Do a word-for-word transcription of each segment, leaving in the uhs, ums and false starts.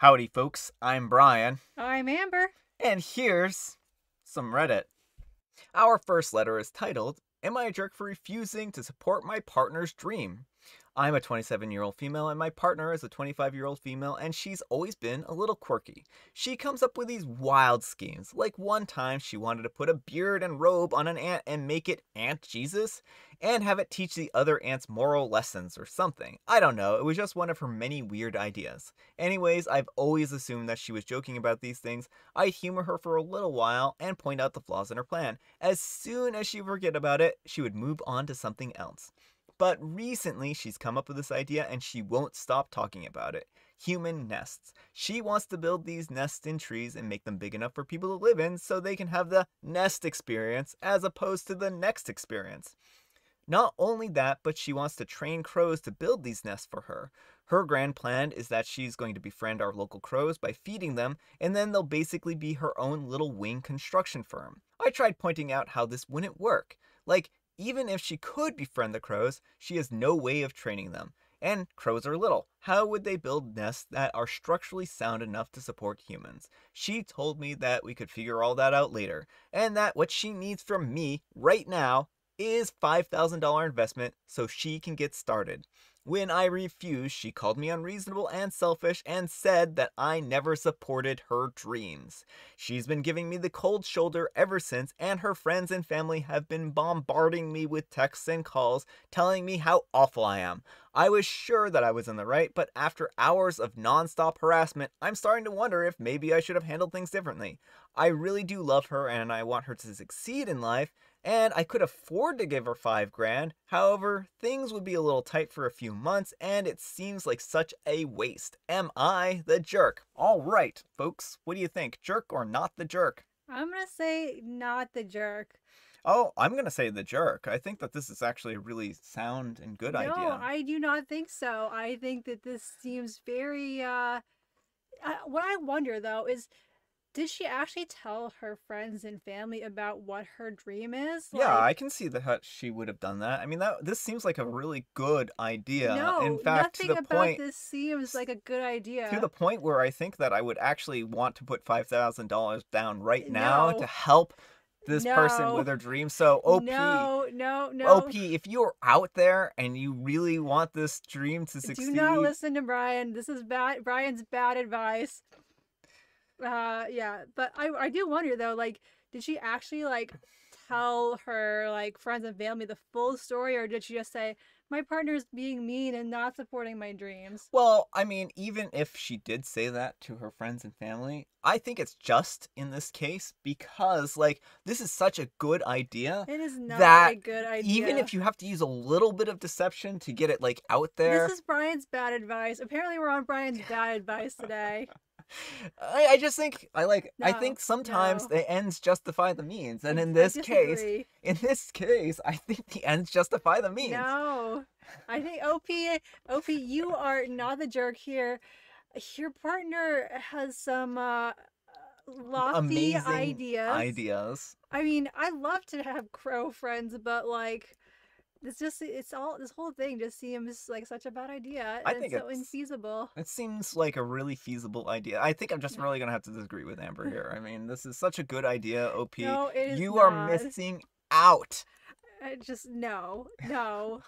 Howdy, folks. I'm Brian. I'm Amber. And here's some Reddit. Our first letter is titled, Am I a Jerk for Refusing to Support My Partner's Dream? I'm a twenty-seven-year-old female, and my partner is a twenty-five-year-old female, and she's always been a little quirky. She comes up with these wild schemes, like one time she wanted to put a beard and robe on an ant and make it Aunt Jesus, and have it teach the other ants moral lessons or something. I don't know, it was just one of her many weird ideas. Anyways, I've always assumed that she was joking about these things. I humor her for a little while and point out the flaws in her plan. As soon as she forget about it, she would move on to something else. But recently, she's come up with this idea and she won't stop talking about it. Human nests. She wants to build these nests in trees and make them big enough for people to live in so they can have the nest experience as opposed to the next experience. Not only that, but she wants to train crows to build these nests for her. Her grand plan is that she's going to befriend our local crows by feeding them, and then they'll basically be her own little wing construction firm. I tried pointing out how this wouldn't work. Like, even if she could befriend the crows, she has no way of training them. And crows are little. How would they build nests that are structurally sound enough to support humans? She told me that we could figure all that out later, and that what she needs from me right now is five thousand dollars investment so she can get started. When I refused, she called me unreasonable and selfish and said that I never supported her dreams. She's been giving me the cold shoulder ever since, and her friends and family have been bombarding me with texts and calls telling me how awful I am. I was sure that I was in the right, but after hours of non-stop harassment, I'm starting to wonder if maybe I should have handled things differently. I really do love her and I want her to succeed in life, and I could afford to give her five grand. However, things would be a little tight for a few months, and it seems like such a waste. Am I the jerk? All right, folks, what do you think? Jerk or not the jerk? I'm going to say not the jerk. Oh, I'm going to say the jerk. I think that this is actually a really sound and good no, idea. No, I do not think so. I think that this seems very... Uh... What I wonder, though, is... Did she actually tell her friends and family about what her dream is? Like, yeah, I can see that she would have done that. I mean, that this seems like a really good idea. No, in fact, nothing to the about point, this seems like a good idea. To the point where I think that I would actually want to put five thousand dollars down right now no. to help this no. person with their dream. So, O P, no, no, no. O P, if you're out there and you really want this dream to succeed... Do not listen to Brian. This is bad. Brian's bad advice. Uh, yeah, but I I do wonder though, like, did she actually like tell her like friends and family the full story, or did she just say my partner's being mean and not supporting my dreams? Well, I mean, even if she did say that to her friends and family, I think it's just in this case because like this is such a good idea. It is not a good idea. Even if you have to use a little bit of deception to get it like out there. This is Brian's bad advice. Apparently, we're on Brian's bad advice today. I, I just think I like no, I think sometimes no. the ends justify the means, and in this case, in this case, I think the ends justify the means. No, I think O P, O P, you are not the jerk here. Your partner has some uh, lofty Amazing ideas. Ideas. I mean, I love to have crow friends, but like. It's just, it's all, this whole thing just seems like such a bad idea. I think it's so infeasible. It seems like a really feasible idea. I think I'm just really going to have to disagree with Amber here. I mean, this is such a good idea, O P. No, it is You not. Are missing out. I just, no, no.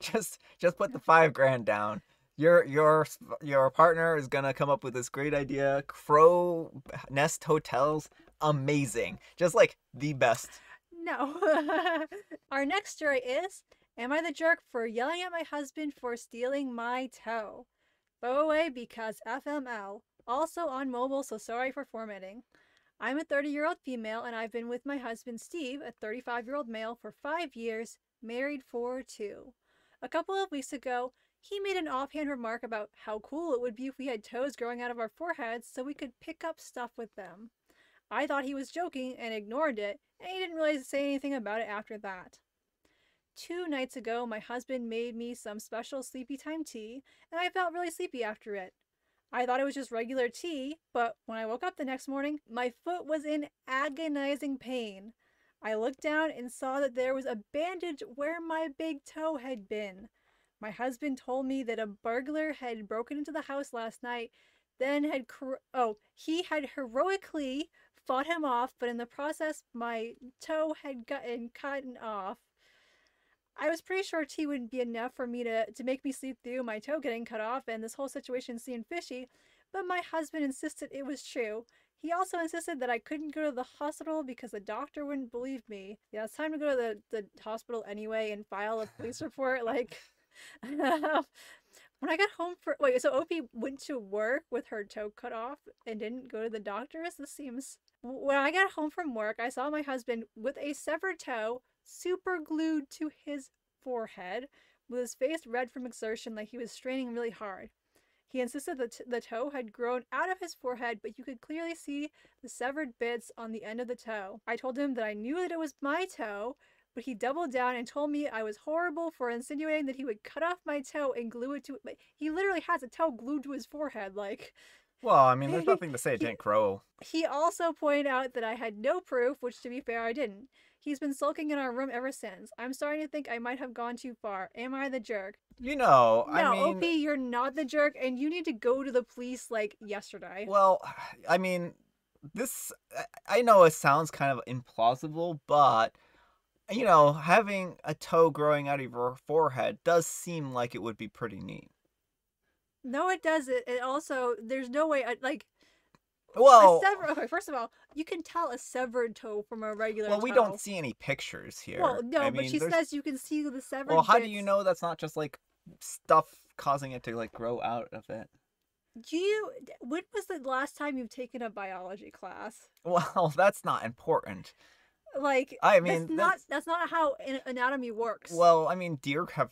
just, just put the five grand down. Your, your, your partner is going to come up with this great idea. Crow nest hotels. Amazing. Just like the best. No. Our next story is, Am I the jerk for yelling at my husband for stealing my toe? Go away because F M L. Also on mobile, so sorry for formatting. I'm a thirty-year-old female and I've been with my husband Steve, a thirty-five-year-old male, for five years, married for two. A couple of weeks ago, he made an offhand remark about how cool it would be if we had toes growing out of our foreheads so we could pick up stuff with them. I thought he was joking and ignored it, and he didn't really say anything about it after that. Two nights ago, my husband made me some special sleepy time tea, and I felt really sleepy after it. I thought it was just regular tea, but when I woke up the next morning, my foot was in agonizing pain. I looked down and saw that there was a bandage where my big toe had been. My husband told me that a burglar had broken into the house last night, then had, oh, he had heroically fought him off, but in the process, my toe had gotten cotton off. I was pretty sure tea wouldn't be enough for me to, to make me sleep through my toe getting cut off, and this whole situation seemed fishy, but my husband insisted it was true. He also insisted that I couldn't go to the hospital because the doctor wouldn't believe me. Yeah, it's time to go to the, the hospital anyway and file a police report, like... When I got home for- wait, so Opie went to work with her toe cut off and didn't go to the doctor's? This seems- When I got home from work, I saw my husband with a severed toe super glued to his forehead, with his face red from exertion, like he was straining really hard. He insisted that the toe had grown out of his forehead, but you could clearly see the severed bits on the end of the toe. I told him that I knew that it was my toe, but he doubled down and told me I was horrible for insinuating that he would cut off my toe and glue it to it. But he literally has a toe glued to his forehead, like... Well, I mean, there's nothing to say it he, didn't grow. He also pointed out that I had no proof, which to be fair, I didn't. He's been sulking in our room ever since. I'm starting to think I might have gone too far. Am I the jerk? You know, no, I mean... No, O P, you're not the jerk, and you need to go to the police, like, yesterday. Well, I mean, this... I know it sounds kind of implausible, but... You know, having a toe growing out of your forehead does seem like it would be pretty neat. No, it doesn't. And also, there's no way, I, like... Well... Sever okay, first of all, you can tell a severed toe from a regular toe. Well, we toe. don't see any pictures here. Well, no, I but mean, she there's... says you can see the severed Well, how bits. do you know that's not just, like, stuff causing it to, like, grow out of it? Do you... When was the last time you've taken a biology class? Well, that's not important. Like, I mean, that's not, that's... that's not how anatomy works. Well, I mean, deer have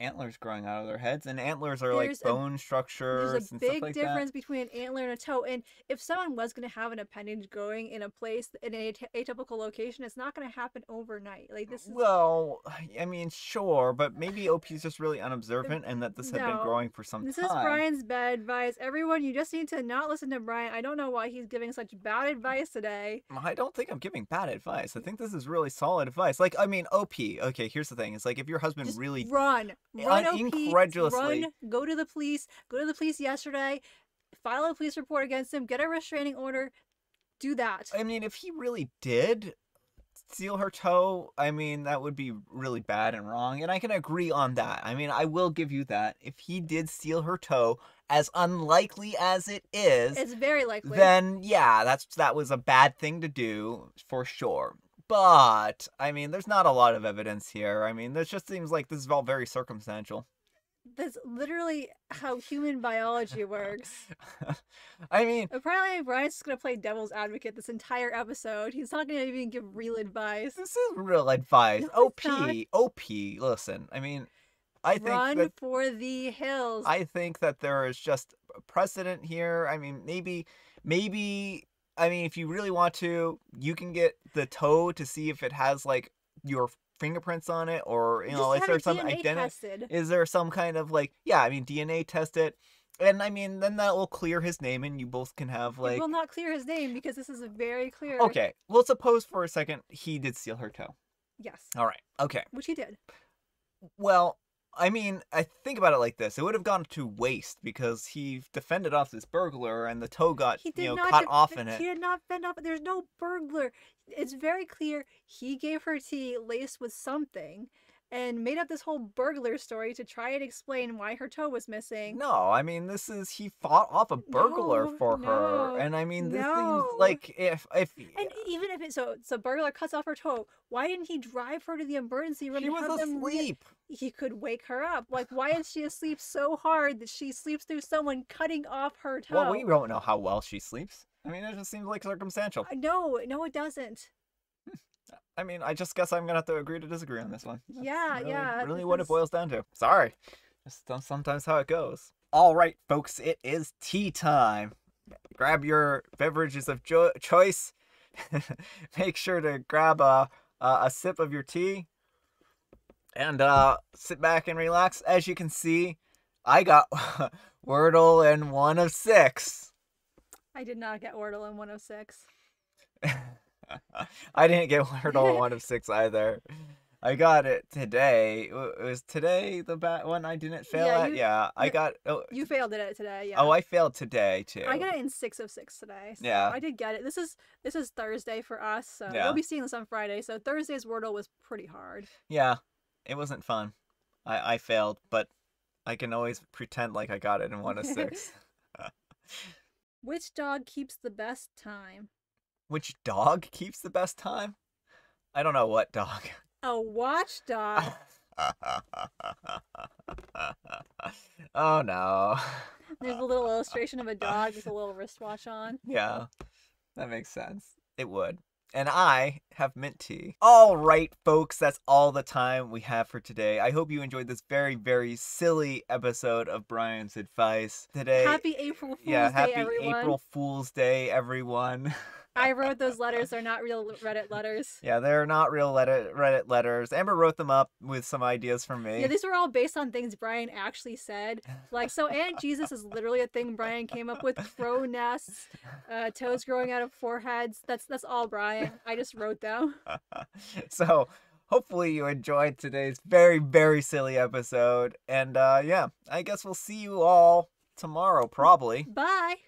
antlers growing out of their heads, and antlers are there's like bone a, structures There's a and big stuff like difference that. between an antler and a toe, and if someone was going to have an appendage growing in a place, in an atypical location, it's not going to happen overnight. Like, this is... Well, I mean, sure, but maybe O P's just really unobservant and that this had no, been growing for some this time. This is Brian's bad advice. Everyone, you just need to not listen to Brian. I don't know why he's giving such bad advice today. I don't think I'm giving bad advice. I think this is really solid advice. Like, I mean, O P, okay, here's the thing. It's like, if your husband just really... run. Run, incredulously. Run, go to the police, go to the police yesterday, file a police report against him, get a restraining order, do that. I mean, if he really did steal her toe, I mean, that would be really bad and wrong, and I can agree on that. I mean, I will give you that. If he did steal her toe, as unlikely as it is... It's very likely. Then, yeah, that's that was a bad thing to do, for sure. But, I mean, there's not a lot of evidence here. I mean, this just seems like this is all very circumstantial. That's literally how human biology works. I mean... Apparently, Brian's just going to play devil's advocate this entire episode. He's not going to even give real advice. This is real advice. No, O P. Not. O P. Listen, I mean... I think Run that, for the hills. I think that there is just precedent here. I mean, maybe... Maybe... I mean, if you really want to, you can get the toe to see if it has, like, your fingerprints on it, or, you know, is there some identity? Is there some kind of, like, yeah, I mean, D N A test it. And, I mean, then that will clear his name, and you both can have, like... It will not clear his name, because this is very clear... Okay, well, suppose for a second he did steal her toe. Yes. All right, okay. Which he did. Well... I mean, I think about it like this. It would have gone to waste because he defended off this burglar and the toe got, you know, caught off in it. He did not fend off. There's no burglar. It's very clear he gave her tea laced with something and made up this whole burglar story to try and explain why her toe was missing. No, I mean, this is, he fought off a burglar no, for no, her. And I mean, this no. seems like if... if and even if it, so, so burglar cuts off her toe, why didn't he drive her to the emergency room? She was asleep. He could wake her up. Like, why is she asleep so hard that she sleeps through someone cutting off her toe? Well, we don't know how well she sleeps. I mean, it just seems like circumstantial. Uh, no, no, it doesn't. I mean, I just guess I'm going to have to agree to disagree on this one. That's yeah, really, yeah. really what it boils down to. Sorry. That's sometimes how it goes. All right, folks, it is tea time. Grab your beverages of jo choice. Make sure to grab a, a, a sip of your tea. And uh, sit back and relax. As you can see, I got Wordle in one of six. I did not get Wordle in one of six. I didn't get Wordle in one of six either. I got it today. It was today the bad one I didn't fail yeah, at? You, yeah, I got... Oh, you failed it today, yeah. Oh, I failed today, too. I got it in six oh six today. So yeah. I did get it. This is this is Thursday for us, so yeah. We'll be seeing this on Friday. So Thursday's Wordle was pretty hard. Yeah, it wasn't fun. I, I failed, but I can always pretend like I got it in one of six. Which dog keeps the best time? Which dog keeps the best time? I don't know what dog... A watchdog. Oh no. There's a little illustration of a dog with a little wristwatch on. Yeah, that makes sense. It would. And I have mint tea. All right, folks, that's all the time we have for today. I hope you enjoyed this very, very silly episode of Brian's Advice today. Happy April Fool's yeah, Day, happy everyone. April Fool's Day, everyone. I wrote those letters. They're not real Reddit letters. Yeah, they're not real Reddit letters. Amber wrote them up with some ideas from me. Yeah, these were all based on things Brian actually said. Like, so Aunt Jesus is literally a thing Brian came up with. Crow nests, uh, toes growing out of foreheads. That's, that's all Brian. I just wrote them. So hopefully you enjoyed today's very, very silly episode. And uh, yeah, I guess we'll see you all tomorrow, probably. Bye.